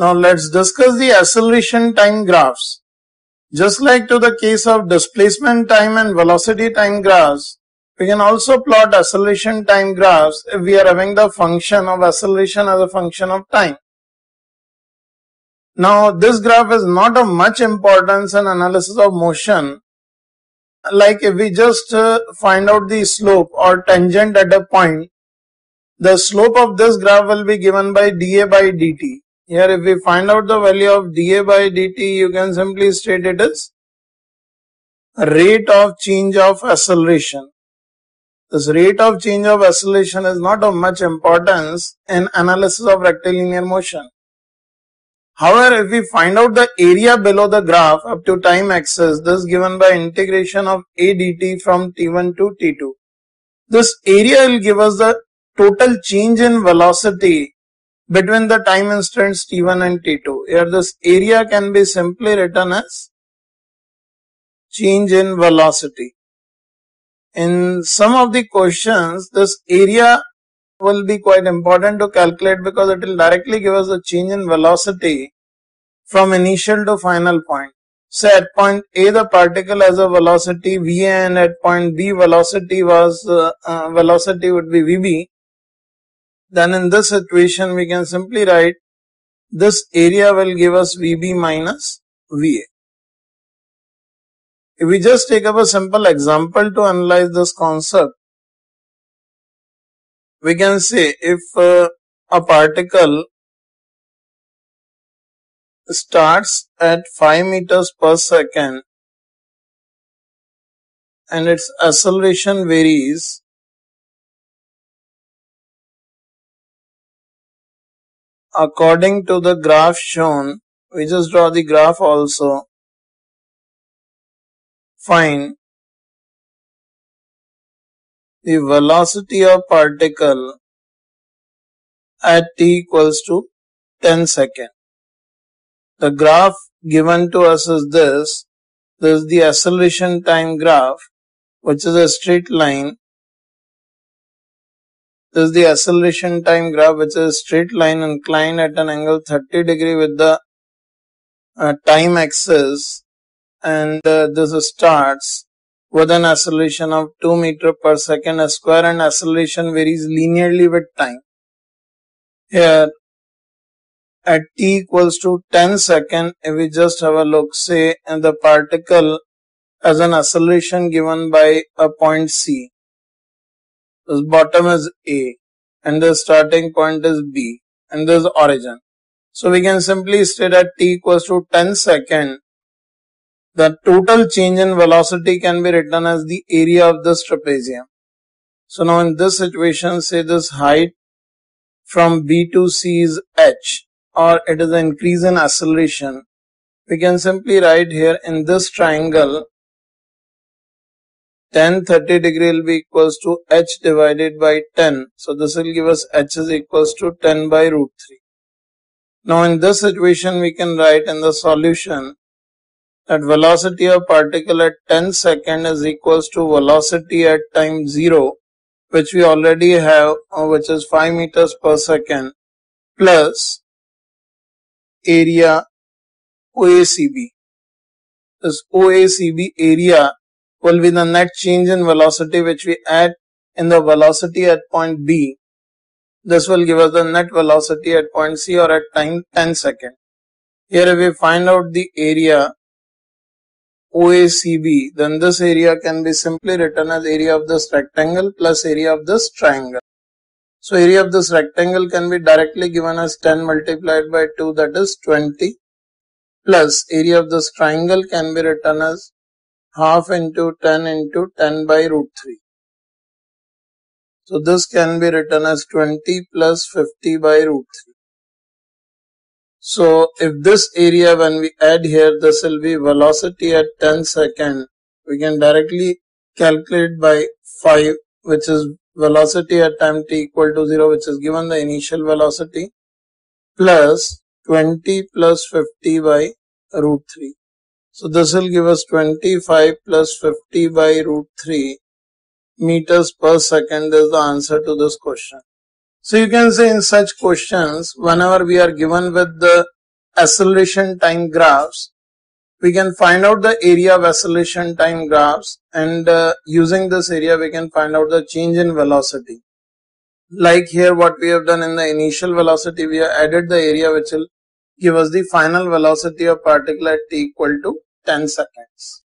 Now let's discuss the acceleration time graphs. Just like to the case of displacement time and velocity time graphs, we can also plot acceleration time graphs if we are having the function of acceleration as a function of time. Now this graph is not of much importance in analysis of motion. Like if we just find out the slope or tangent at a point, the slope of this graph will be given by dA by dt. Here if we find out the value of dA by dt, you can simply state it is rate of change of acceleration. This rate of change of acceleration is not of much importance in analysis of rectilinear motion. However, if we find out the area below the graph up to time axis, this is given by integration of A dt from t1 to t2. This area will give us the total change in velocity between the time instants t1 and t2. Here this area can be simply written as change in velocity. In some of the questions, this area will be quite important to calculate because it will directly give us the change in velocity from initial to final point. So at point A, the particle has a velocity Va, and at point B, velocity would be Vb. Then in this situation, we can simply write this area will give us Vb minus Va. If we just take up a simple example to analyze this concept, we can say if a particle starts at 5 meters per second and its acceleration varies according to the graph shown, we just draw the graph also, find the velocity of particle at t equals to 10 seconds. The graph given to us is this. This is the acceleration time graph, which is a straight line. This is the acceleration time graph, which is a straight line inclined at an angle 30 degree with the time axis, and this starts with an acceleration of 2 meter per second square, and acceleration varies linearly with time. Here at t equals to 10 second, if we just have a look, say and the particle has an acceleration given by a point C. This bottom is A and the starting point is B and this is origin. So we can simply state at t equals to 10 second, the total change in velocity can be written as the area of this trapezium. So now in this situation, say this height from B to C is h, or it is an increase in acceleration. We can simply write here in this triangle, 10, 30 degree will be equals to h divided by 10. So this will give us h is equals to 10 by root 3. Now in this situation, we can write in the solution that velocity of particle at 10 second is equals to velocity at time 0, which we already have, which is 5 meters per second, plus area OACB. This OACB area will be the net change in velocity which we add in the velocity at point B. This will give us the net velocity at point C, or at time 10 second. Here if we find out the area OACB, then this area can be simply written as area of this rectangle plus area of this triangle. So area of this rectangle can be directly given as 10 multiplied by 2, that is 20, plus area of this triangle can be written as half into 10 by root 3. So this can be written as 20 plus 50 by root 3. So if this area, when we add here, this will be velocity at 10 second. We can directly calculate by 5, which is velocity at time t equal to 0, which is given the initial velocity, plus 20 plus 50 by root 3. So this will give us 25 plus 50 by root 3 meters per second. This is the answer to this question. So you can say in such questions, whenever we are given with the acceleration time graphs, we can find out the area of acceleration time graphs, and using this area we can find out the change in velocity. Like here what we have done in the initial velocity, we have added the area which will give us the final velocity of particle at t equal to 10 seconds.